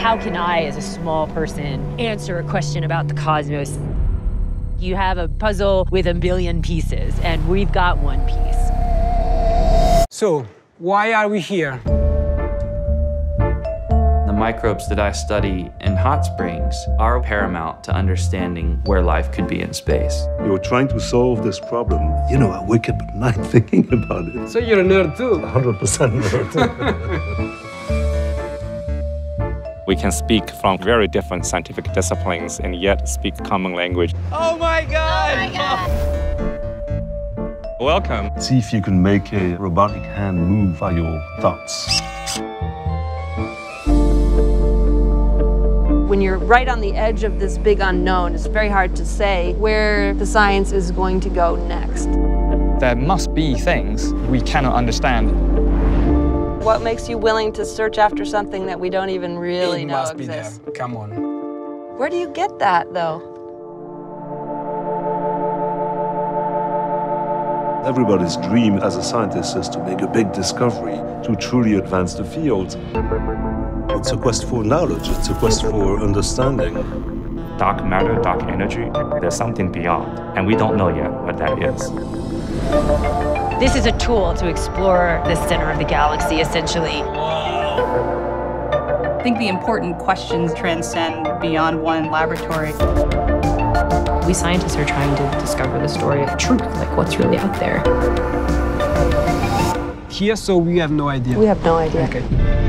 how can I, as a small person, answer a question about the cosmos? You have a puzzle with a billion pieces, and we've got one piece. So, why are we here? The microbes that I study in hot springs are paramount to understanding where life could be in space. You're trying to solve this problem. You know, I wake up at night thinking about it. So you're a nerd too? 100% nerd. We can speak from very different scientific disciplines and yet speak common language. Oh my God! Oh my God. Welcome. See if you can make a robotic hand move by your thoughts. When you're right on the edge of this big unknown, it's very hard to say where the science is going to go next. There must be things we cannot understand. What makes you willing to search after something that we don't even really know exists? It must be there. Come on. Where do you get that, though? Everybody's dream as a scientist is to make a big discovery, to truly advance the field. It's a quest for knowledge. It's a quest for understanding. Dark matter, dark energy, there's something beyond, and we don't know yet what that is. This is a tool to explore the center of the galaxy, essentially. Whoa. I think the important questions transcend beyond one laboratory. We scientists are trying to discover the story of truth, like what's really out there. Here, so we have no idea. We have no idea. Okay.